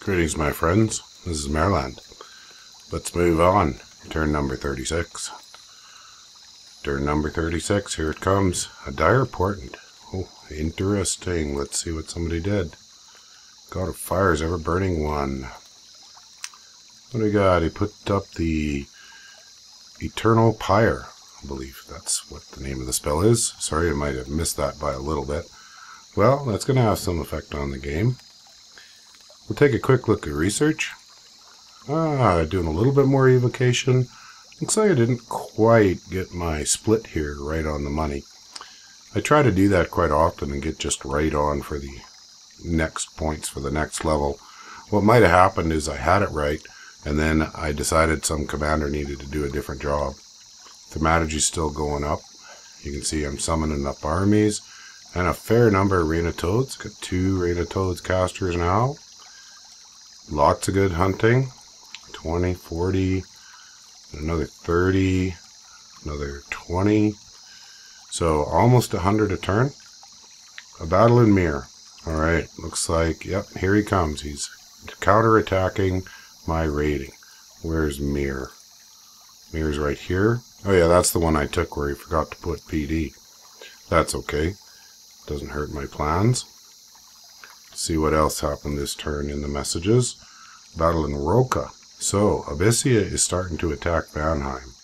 Greetings, my friends. This is Maerlande. Let's move on. Turn number 36. Turn number 36. Here it comes. A dire portent. Oh, interesting. Let's see what somebody did. God of Fire is ever-burning one. What do we got? He put up the Eternal Pyre, I believe. That's what the name of the spell is. Sorry, I might have missed that by a little bit. Well, that's going to have some effect on the game. We'll take a quick look at research. Doing a little bit more evocation. Looks like I didn't quite get my split here right on the money. I try to do that quite often and get just right on for the next points for the next level. What might have happened is I had it right, and then I decided some commander needed to do a different job. Thaumaturgy's still going up. You can see I'm summoning up armies, and a fair number of Reign of Toads. Got 2 Reign of Toads casters now. Lots of good hunting. 20, 40, another 30, another 20. So almost 100 a turn. A battle in Mir. Alright, looks like, yep, here he comes. He's counter-attacking my raiding. Where's Mir? Mir's right here. Oh yeah, that's the one I took where he forgot to put PD. That's okay. Doesn't hurt my plans. Let's see what else happened this turn in the messages. Battle in Roca. So, Abyssia is starting to attack Vanheim.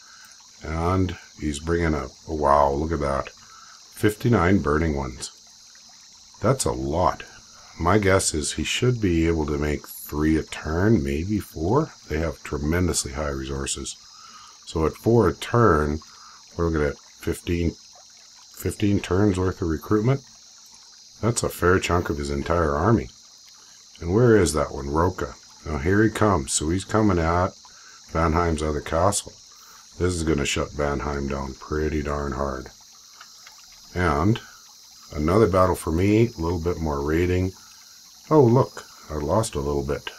And he's bringing up, oh, wow, look at that. 59 burning ones. That's a lot. My guess is he should be able to make 3 a turn, maybe 4. They have tremendously high resources. So at 4 a turn, we're looking at 15 turns worth of recruitment. That's a fair chunk of his entire army. And where is that one? Roca. Now here he comes. So he's coming at Vanheim's other castle. This is going to shut Vanheim down pretty darn hard. And another battle for me, a little bit more raiding. Oh, look, I lost a little bit.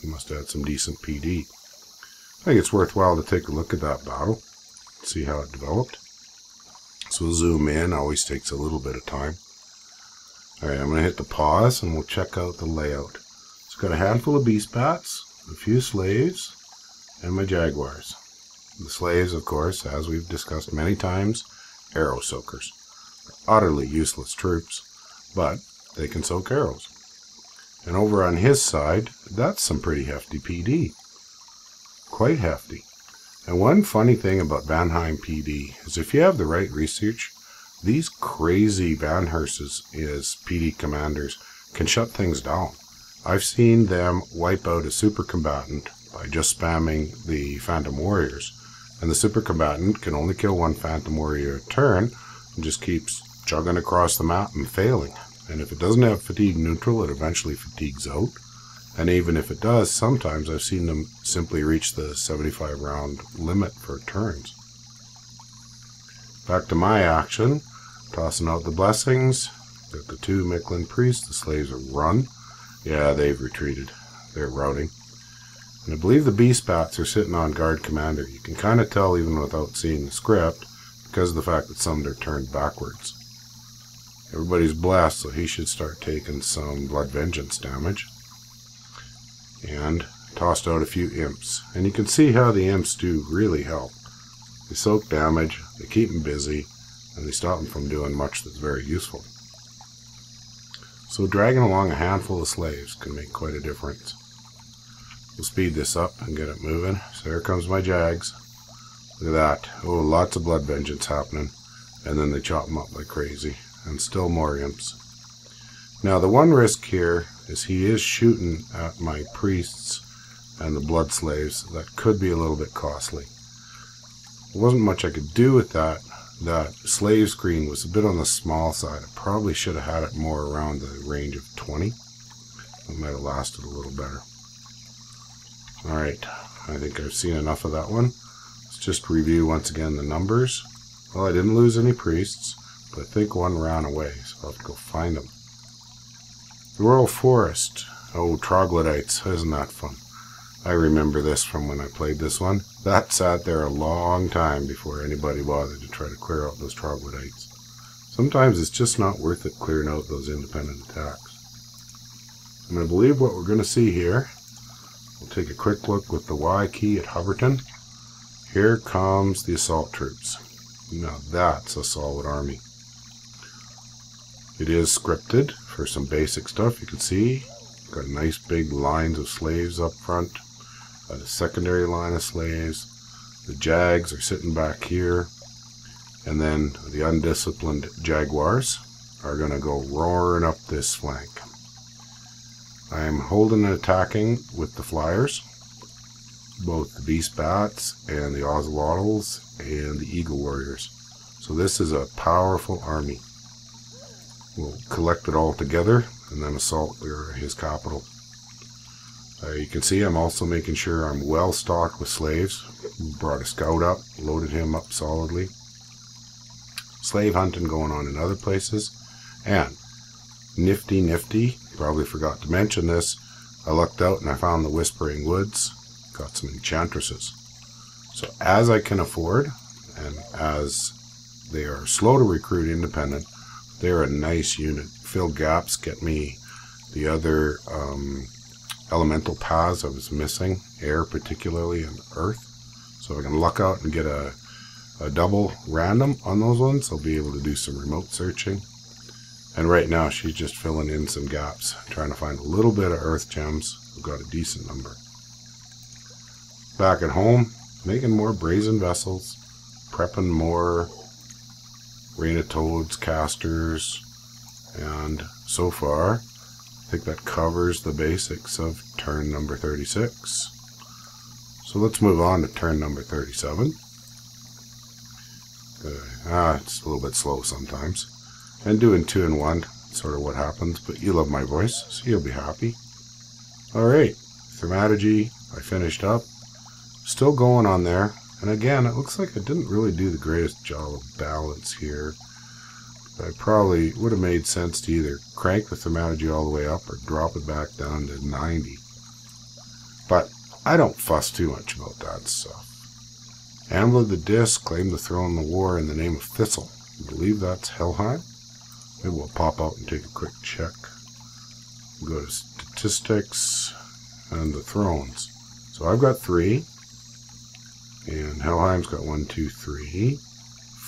He must have had some decent PD. I think it's worthwhile to take a look at that battle, see how it developed. So we'll zoom in, always takes a little bit of time. Alright, I'm going to hit the pause and we'll check out the layout. It's got a handful of beast bats, a few slaves, and my jaguars. The slaves, of course, as we've discussed many times, arrow soakers. Utterly useless troops, but they can soak arrows. And over on his side, that's some pretty hefty PD. Quite hefty. And one funny thing about Vanheim PD is if you have the right research, these crazy Vanherses as PD commanders can shut things down. I've seen them wipe out a super combatant by just spamming the Phantom Warriors. And the super combatant can only kill one Phantom Warrior a turn, and just keeps chugging across the map and failing. And if it doesn't have fatigue neutral, it eventually fatigues out. And even if it does, sometimes I've seen them simply reach the 75 round limit for turns. Back to my action. Tossing out the blessings. Got the 2 Micklin priests. The slaves are run. Yeah, they've retreated. They're routing. And I believe the beast bats are sitting on guard commander. You can kind of tell even without seeing the script, because of the fact that some are turned backwards. Everybody's blessed, so he should start taking some Blood Vengeance damage. And tossed out a few imps. And you can see how the imps do really help. They soak damage, they keep them busy, and they stop them from doing much that's very useful. So dragging along a handful of slaves can make quite a difference. We'll speed this up and get it moving. So here comes my jags. Look at that. Oh, lots of Blood Vengeance happening. And then they chop them up like crazy. And still more imps. Now the one risk here is he is shooting at my priests and the blood slaves. That could be a little bit costly. There wasn't much I could do with that. That slave screen was a bit on the small side. I probably should have had it more around the range of 20. It might have lasted a little better. Alright, I think I've seen enough of that one. Just review once again the numbers. Well, I didn't lose any priests, but I think one ran away, so I'll have to go find them. The Royal Forest. Oh, troglodytes. Isn't that fun? I remember this from when I played this one. That sat there a long time before anybody bothered to try to clear out those troglodytes. Sometimes it's just not worth it clearing out those independent attacks. I'm going to believe what we're going to see here We'll take a quick look with the Y key at Huberton. Here comes the assault troops. Now that's a solid army. It is scripted for some basic stuff. You can see got nice big lines of slaves up front, got a secondary line of slaves. The Jags are sitting back here, and then the undisciplined Jaguars are going to go roaring up this flank. I am holding and attacking with the Flyers, both the Beast Bats and the Ozelotls and the Eagle Warriors. So this is a powerful army. We'll collect it all together and then assault his capital. You can see I'm also making sure I'm well stocked with slaves. Brought a scout up, loaded him up solidly. Slave hunting going on in other places. And nifty, probably forgot to mention this, I lucked out and I found the Whispering Woods. Got some enchantresses. So as I can afford, and as they are slow to recruit independent, they're a nice unit. Fill gaps, get me the other elemental paths I was missing, air particularly and earth. So I can luck out and get a double random on those ones. I'll be able to do some remote searching. And right now she's just filling in some gaps, trying to find a little bit of earth gems. We've got a decent number. Back at home, making more brazen vessels, prepping more Reign of Toads, casters, and so far, I think that covers the basics of turn number 36. So let's move on to turn number 37. It's a little bit slow sometimes. And doing 2 and 1, sort of what happens, but you love my voice, so you'll be happy. Alright, Thermatogy, I finished up. Still going on there. And again, it looks like I didn't really do the greatest job of balance here. I probably would have made sense to either crank the Thermatogy all the way up or drop it back down to 90. But I don't fuss too much about that stuff. Ambler the Disc claimed the throne in the war in the name of Thistle. I believe that's Helheim. Maybe we'll pop out and take a quick check. We'll go to statistics and the thrones. So I've got 3. And Helheim's got 1, 2, 3,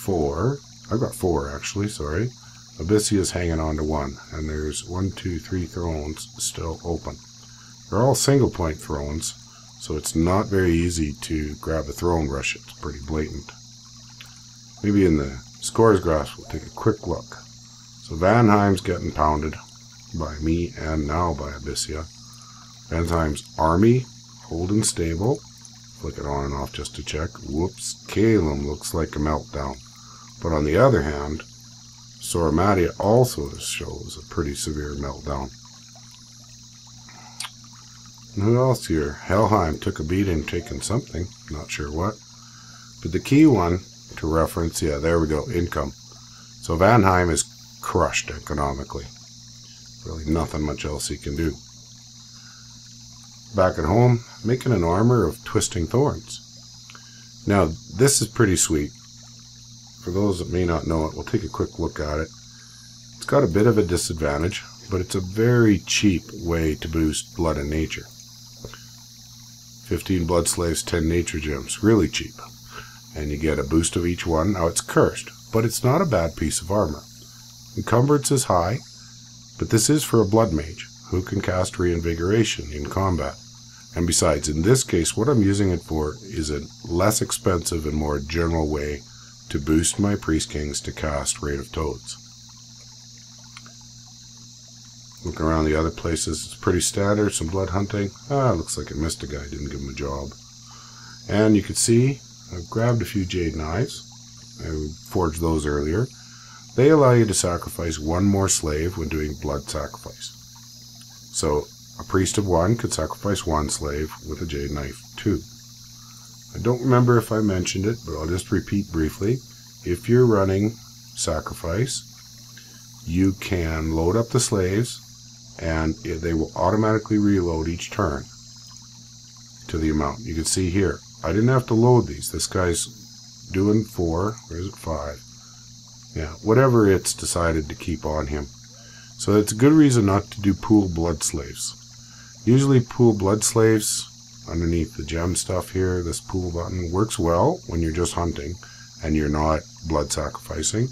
4. I've got 4 actually, sorry. Abyssia's hanging on to 1, and there's 1, 2, 3 thrones still open. They're all single point thrones, so it's not very easy to grab a throne rush. It's pretty blatant. Maybe in the scores graphs we'll take a quick look. So Vanheim's getting pounded by me and now by Abyssia. Vanheim's army holding stable. Flick it on and off just to check. Whoops, Calum looks like a meltdown. But on the other hand, Soromadia also shows a pretty severe meltdown. And who else here? Helheim took a beating, taking something, not sure what. But the key one to reference, yeah, there we go, income. So Vanheim is crushed economically. Really nothing much else he can do. Back at home, making an armor of twisting thorns. Now, this is pretty sweet. For those that may not know it, we'll take a quick look at it. It's got a bit of a disadvantage, but it's a very cheap way to boost blood and nature. 15 blood slaves, 10 nature gems. Really cheap. And you get a boost of each one. Now, it's cursed, but it's not a bad piece of armor. Encumbrance is high, but this is for a blood mage who can cast reinvigoration in combat. And besides, in this case, what I'm using it for is a less expensive and more general way to boost my Priest Kings to cast Rite of Toads. Looking around the other places, it's pretty standard, some blood hunting. Looks like I missed a guy, didn't give him a job. And you can see, I've grabbed a few jade knives. I forged those earlier. They allow you to sacrifice one more slave when doing blood sacrifice. So, a priest of 1 could sacrifice 1 slave with a jade knife 2. I don't remember if I mentioned it, but I'll just repeat briefly. If you're running sacrifice, you can load up the slaves, and they will automatically reload each turn to the amount. You can see here, I didn't have to load these. This guy's doing 4, or is it 5? Yeah, whatever it's decided to keep on him. So it's a good reason not to do pool blood slaves. Usually pool blood slaves underneath the gem stuff here. This pool button works well when you're just hunting and you're not blood sacrificing.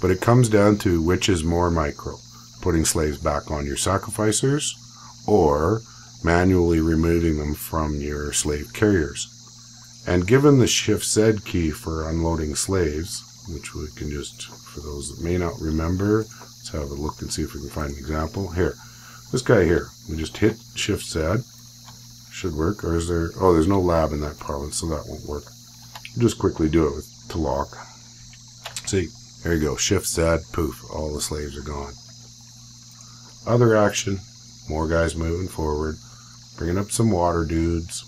But it comes down to which is more micro, putting slaves back on your sacrificers or manually removing them from your slave carriers. And given the Shift Z key for unloading slaves, which we can just, for those that may not remember, let's have a look and see if we can find an example. Here, this guy here, we just hit Shift Z, should work, or is there, oh, there's no lab in that province, so that won't work. Just quickly do it with Tlaloc. See, there you go, Shift Z, poof, all the slaves are gone. Other action, more guys moving forward, bringing up some water dudes,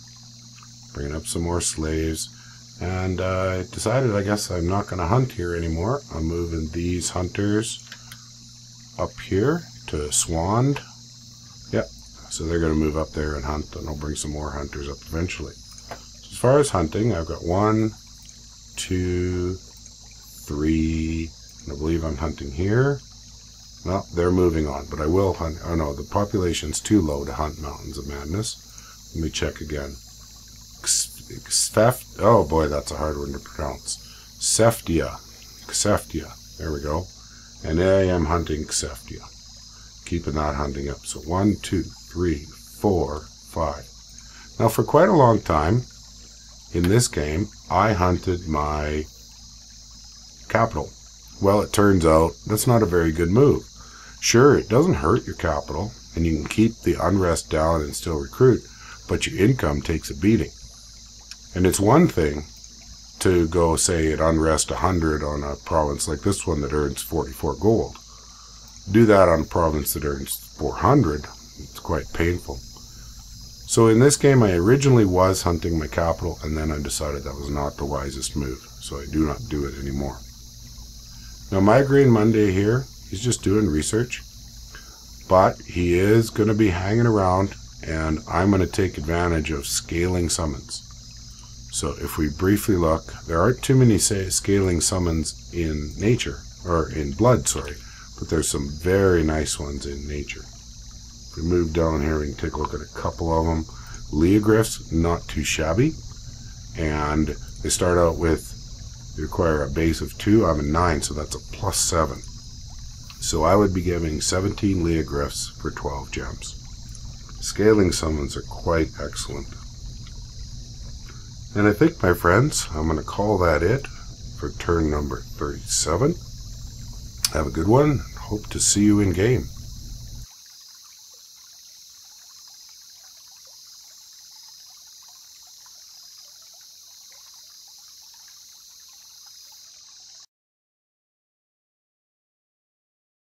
bringing up some more slaves, and I decided I guess I'm not going to hunt here anymore. I'm moving these hunters up here to Swand. Yep, so they're going to move up there and hunt, and I'll bring some more hunters up eventually. So as far as hunting, I've got 1, 2, 3, and I believe I'm hunting here. Well, they're moving on, but I will hunt. Oh no, the population's too low to hunt Mountains of Madness. Let me check again. Oh boy, that's a hard one to pronounce. Kseftia. There we go. And I am hunting Kseftia. Keeping that hunting up. So 1, 2, 3, 4, 5. Now for quite a long time in this game, I hunted my capital. Well, it turns out that's not a very good move. Sure, it doesn't hurt your capital, and you can keep the unrest down and still recruit, but your income takes a beating. And it's one thing to go, say, it unrest 100 on a province like this one that earns 44 gold. Do that on a province that earns 400. It's quite painful. So in this game, I originally was hunting my capital, and then I decided that was not the wisest move. So I do not do it anymore. Now, my Green Monday here, he's just doing research. But he is going to be hanging around, and I'm going to take advantage of scaling summons. So if we briefly look, there aren't too many scaling summons in nature, or in blood, sorry, but there's some very nice ones in nature. If we move down here, we can take a look at a couple of them. Leogriffs, not too shabby, and they start out with, they require a base of 2, I'm a 9, so that's a +7. So I would be giving 17 Leogriffs for 12 gems. Scaling summons are quite excellent. And I think, my friends, I'm going to call that it for turn number 37. Have a good one. Hope to see you in game.